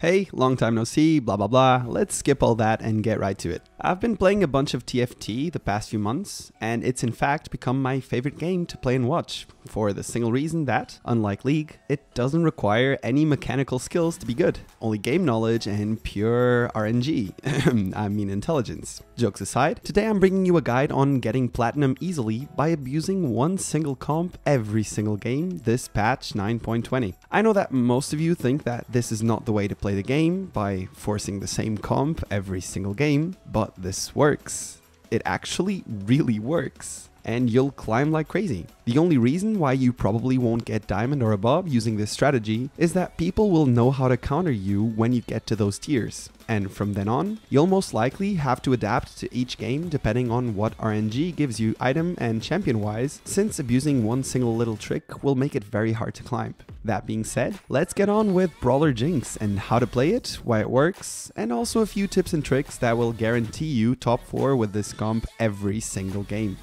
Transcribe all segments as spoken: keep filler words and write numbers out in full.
hey, long time no see, blah blah blah, let's skip all that and get right to it. I've been playing a bunch of T F T the past few months, and it's in fact become my favorite game to play and watch, for the single reason that, unlike League, it doesn't require any mechanical skills to be good, only game knowledge and pure R N G, I mean intelligence. Jokes aside, today I'm bringing you a guide on getting platinum easily by abusing one single comp every single game this patch nine point twenty. I know that most of you think that this is not the way to play the game, by forcing the same comp every single game, but this works. It actually really works, and you'll climb like crazy. The only reason why you probably won't get diamond or above using this strategy is that people will know how to counter you when you get to those tiers, and from then on, you'll most likely have to adapt to each game depending on what R N G gives you item and champion wise, since abusing one single little trick will make it very hard to climb. That being said, let's get on with Brawler Jinx and how to play it, why it works, and also a few tips and tricks that will guarantee you top four with this comp every single game.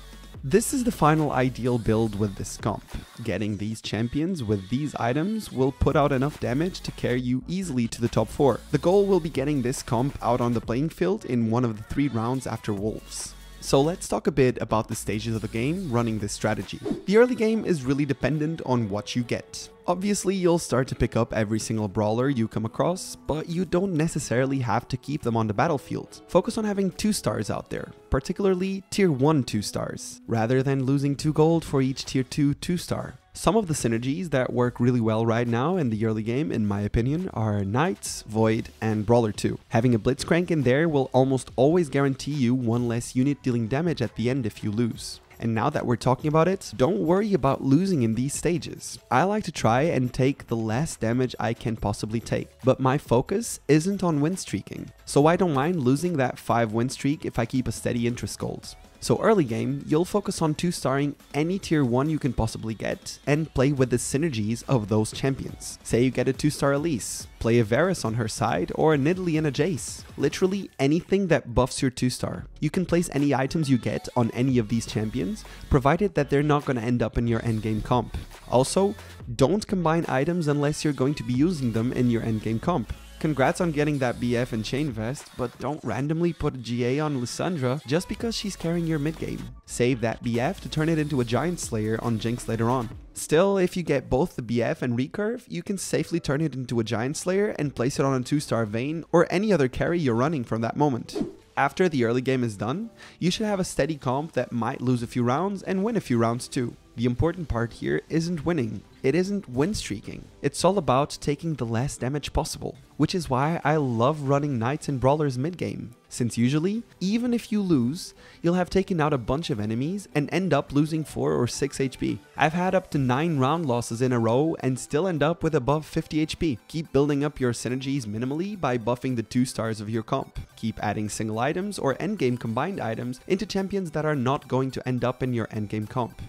This is the final ideal build with this comp. Getting these champions with these items will put out enough damage to carry you easily to the top four. The goal will be getting this comp out on the playing field in one of the three rounds after Wolves. So let's talk a bit about the stages of the game running this strategy. The early game is really dependent on what you get. Obviously, you'll start to pick up every single brawler you come across, but you don't necessarily have to keep them on the battlefield. Focus on having two stars out there, particularly tier one two stars, rather than losing two gold for each tier two two star. Some of the synergies that work really well right now in the early game, in my opinion, are Knights, Void, and Brawler two. Having a Blitzcrank in there will almost always guarantee you one less unit dealing damage at the end if you lose. And now that we're talking about it, don't worry about losing in these stages. I like to try and take the less damage I can possibly take, but my focus isn't on win streaking, so I don't mind losing that five win streak if I keep a steady interest gold. So early game, you'll focus on two starring any tier one you can possibly get and play with the synergies of those champions. Say you get a two star Elise, play a Varus on her side or a Nidalee and a Jace. Literally anything that buffs your two star. You can place any items you get on any of these champions, provided that they're not going to end up in your endgame comp. Also, don't combine items unless you're going to be using them in your endgame comp. Congrats on getting that B F and chain vest, but don't randomly put a G A on Lissandra just because she's carrying your mid game. Save that B F to turn it into a giant slayer on Jinx later on. Still, if you get both the B F and recurve, you can safely turn it into a giant slayer and place it on a two star Vayne or any other carry you're running from that moment. After the early game is done, you should have a steady comp that might lose a few rounds and win a few rounds too. The important part here isn't winning, it isn't win streaking. It's all about taking the less damage possible, which is why I love running Knights and Brawlers mid game, since usually, even if you lose, you'll have taken out a bunch of enemies and end up losing four or six H P. I've had up to nine round losses in a row and still end up with above fifty H P. Keep building up your synergies minimally by buffing the two stars of your comp. Keep adding single items or endgame combined items into champions that are not going to end up in your endgame comp.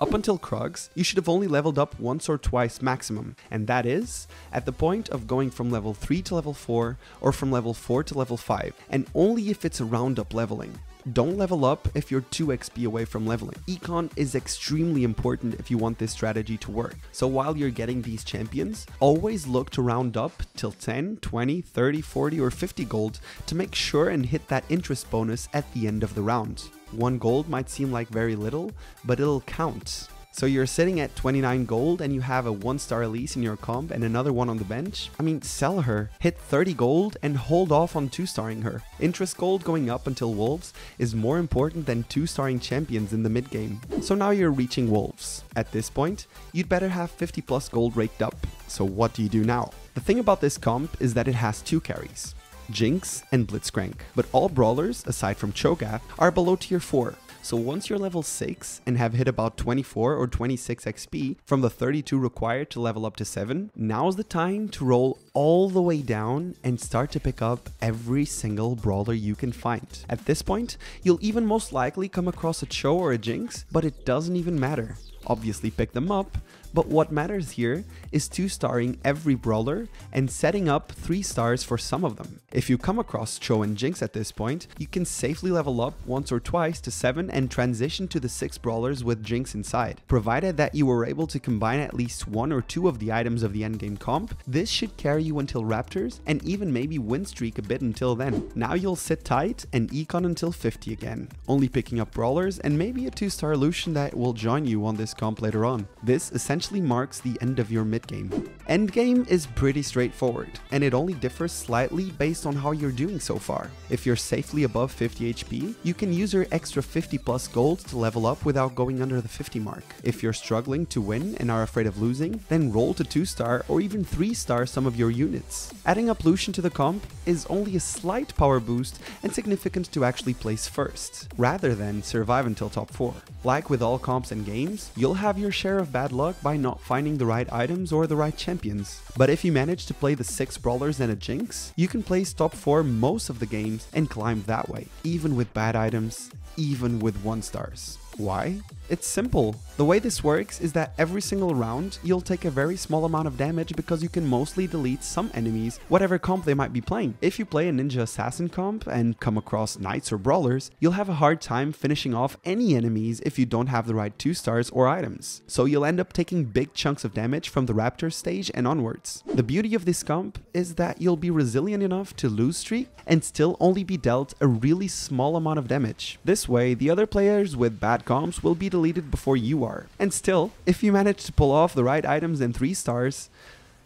Up until Krugs, you should have only leveled up once or twice maximum, and that is at the point of going from level three to level four or from level four to level five, and only if it's a round up leveling. Don't level up if you're two X P away from leveling. Econ is extremely important if you want this strategy to work, so while you're getting these champions, always look to round up till ten, twenty, thirty, forty or fifty gold to make sure and hit that interest bonus at the end of the round. One gold might seem like very little, but it'll count. So you're sitting at twenty-nine gold and you have a one star Elise in your comp and another one on the bench? I mean, sell her, hit thirty gold and hold off on two starring her. Interest gold going up until Wolves is more important than two starring champions in the mid game. So now you're reaching Wolves. At this point, you'd better have fifty plus gold raked up. So what do you do now? The thing about this comp is that it has two carries, Jinx and Blitzcrank, but all brawlers, aside from Cho'Gath, are below tier four. So once you're level six and have hit about twenty-four or twenty-six X P from the thirty-two required to level up to seven, now's the time to roll all the way down and start to pick up every single brawler you can find. At this point, you'll even most likely come across a Cho or a Jinx, but it doesn't even matter. Obviously pick them up, but what matters here is two starring every brawler and setting up three stars for some of them. If you come across Cho and Jinx at this point, you can safely level up once or twice to seven and transition to the six brawlers with Jinx inside. Provided that you were able to combine at least one or two of the items of the endgame comp, this should carry you until Raptors, and even maybe win streak a bit until then. Now you'll sit tight and econ until fifty again, only picking up brawlers and maybe a two star Lucian that will join you on this comp later on. This essentially marks the end of your mid game. Endgame is pretty straightforward, and it only differs slightly based on how you're doing so far. If you're safely above fifty H P, you can use your extra fifty plus gold to level up without going under the fifty mark. If you're struggling to win and are afraid of losing, then roll to two star or even three star some of your units. Adding up Lucian to the comp is only a slight power boost and significant to actually place first, rather than survive until top four. Like with all comps and games, you'll have your share of bad luck by not finding the right items or the right champions, but if you manage to play the six brawlers and a Jinx, you can place top four most of the games and climb that way, even with bad items, even with one stars. Why? It's simple. The way this works is that every single round, you'll take a very small amount of damage because you can mostly delete some enemies, whatever comp they might be playing. If you play a ninja assassin comp and come across knights or brawlers, you'll have a hard time finishing off any enemies if you don't have the right two stars or items. So you'll end up taking big chunks of damage from the Raptor stage and onwards. The beauty of this comp is that you'll be resilient enough to lose streak and still only be dealt a really small amount of damage. This way, the other players with bad comps will be deleted before you are. And still, if you manage to pull off the right items and three stars,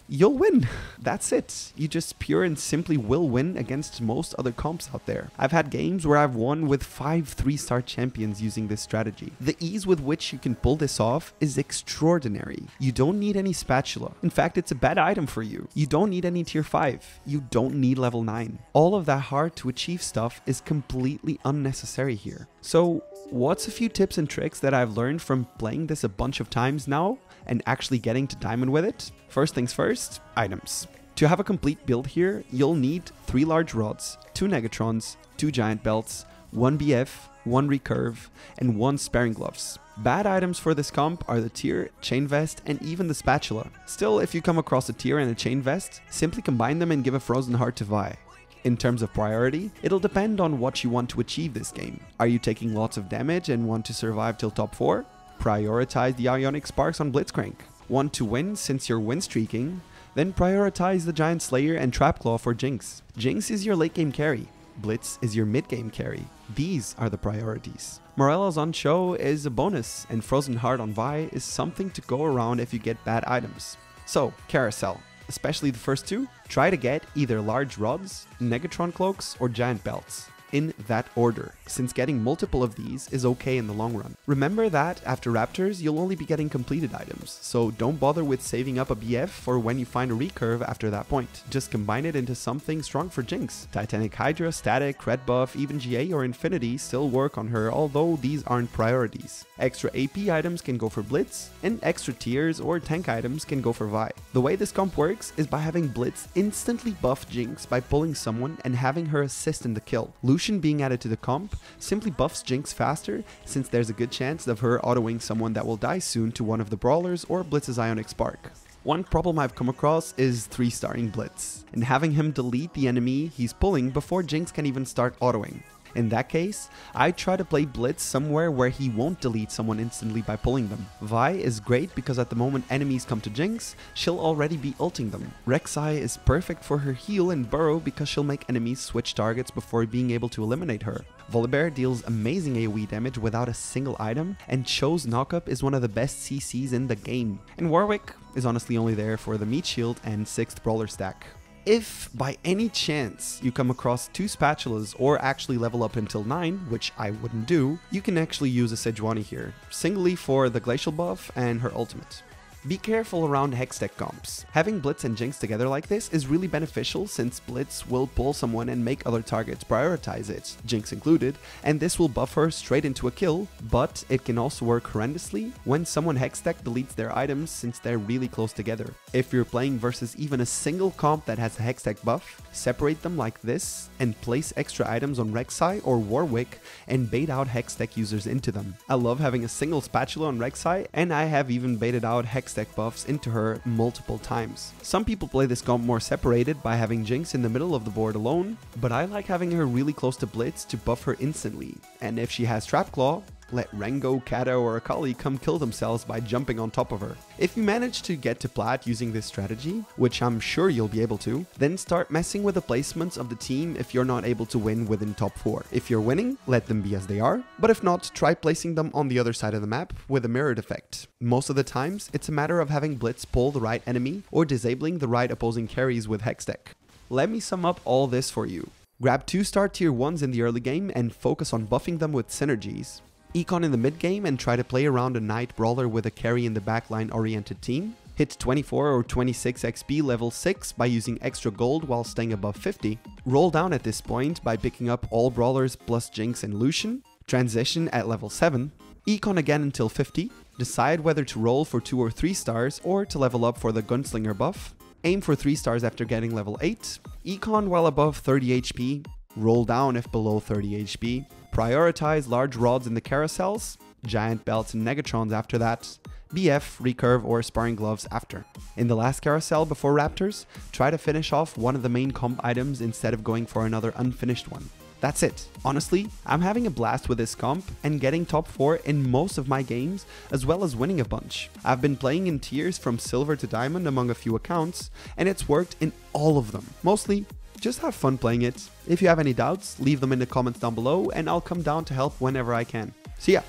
you'll win. That's it. You just pure and simply will win against most other comps out there. I've had games where I've won with five three star champions using this strategy. The ease with which you can pull this off is extraordinary. You don't need any spatula. In fact, it's a bad item for you. You don't need any tier five. You don't need level nine. All of that hard to achieve stuff is completely unnecessary here. So what's a few tips and tricks that I've learned from playing this a bunch of times now and actually getting to diamond with it? First things first, items. To have a complete build here, you'll need three large rods, two negatrons, two giant belts, one B F, one recurve, and one sparing gloves. Bad items for this comp are the tier, chain vest, and even the spatula. Still, if you come across a tier and a chain vest, simply combine them and give a frozen heart to Vi. In terms of priority, it'll depend on what you want to achieve this game. Are you taking lots of damage and want to survive till top four? Prioritize the Ionic Sparks on Blitzcrank. Want to win since you're win streaking? Then prioritize the Giant Slayer and Trapclaw for Jinx. Jinx is your late game carry. Blitz is your mid game carry. These are the priorities. Morella's on Cho is a bonus, and Frozen Heart on Vi is something to go around if you get bad items. So, carousel. Especially the first two, try to get either large rods, negatron cloaks, or giant belts, in that order, since getting multiple of these is okay in the long run. Remember that after Raptors, you'll only be getting completed items, so don't bother with saving up a B F for when you find a recurve after that point. Just combine it into something strong for Jinx. Titanic Hydra, Static, Red Buff, even G A or Infinity still work on her, although these aren't priorities. Extra A P items can go for Blitz, and extra tiers or tank items can go for Vi. The way this comp works is by having Blitz instantly buff Jinx by pulling someone and having her assist in the kill. Lucian being added to the comp simply buffs Jinx faster, since there's a good chance of her autoing someone that will die soon to one of the brawlers or Blitz's Ionic Spark. One problem I've come across is three starring Blitz, and having him delete the enemy he's pulling before Jinx can even start autoing. In that case, I try to play Blitz somewhere where he won't delete someone instantly by pulling them. Vi is great because at the moment enemies come to Jinx, she'll already be ulting them. Rek'Sai is perfect for her heal and burrow because she'll make enemies switch targets before being able to eliminate her. Volibear deals amazing A O E damage without a single item, and Cho's knockup is one of the best C Cs in the game. And Warwick is honestly only there for the meat shield and sixth brawler stack. If by any chance you come across two spatulas or actually level up until nine, which I wouldn't do, you can actually use a Sejuani here, singly for the glacial buff and her ultimate. Be careful around Hextech comps. Having Blitz and Jinx together like this is really beneficial, since Blitz will pull someone and make other targets prioritize it, Jinx included, and this will buff her straight into a kill, but it can also work horrendously when someone Hextech deletes their items, since they're really close together. If you're playing versus even a single comp that has a Hextech buff, separate them like this and place extra items on Rek'Sai or Warwick and bait out Hextech users into them. I love having a single spatula on Rek'Sai, and I have even baited out Hextech buffs into her multiple times. Some people play this comp more separated by having Jinx in the middle of the board alone, but I like having her really close to Blitz to buff her instantly, and if she has Trapclaw, let Rengo, Kata or Akali come kill themselves by jumping on top of her. If you manage to get to plat using this strategy, which I'm sure you'll be able to, then start messing with the placements of the team if you're not able to win within top four. If you're winning, let them be as they are, but if not, try placing them on the other side of the map with a mirrored effect. Most of the times, it's a matter of having Blitz pull the right enemy or disabling the right opposing carries with Hextech. Let me sum up all this for you. Grab two star tier ones in the early game and focus on buffing them with synergies. Econ in the mid game and try to play around a Knight Brawler with a carry in the backline oriented team. Hit twenty-four or twenty-six X P level six by using extra gold while staying above fifty. Roll down at this point by picking up all Brawlers plus Jinx and Lucian. Transition at level seven. Econ again until fifty. Decide whether to roll for two or three stars or to level up for the Gunslinger buff. Aim for three stars after getting level eight, Econ while above thirty H P, roll down if below thirty H P, prioritize large rods in the carousels, giant belts and negatrons after that, B F, recurve or sparring gloves after. In the last carousel before Raptors, try to finish off one of the main comp items instead of going for another unfinished one. That's it. Honestly, I'm having a blast with this comp and getting top four in most of my games, as well as winning a bunch. I've been playing in tiers from silver to diamond among a few accounts, and it's worked in all of them. Mostly, just have fun playing it. If you have any doubts, leave them in the comments down below and I'll come down to help whenever I can. See ya!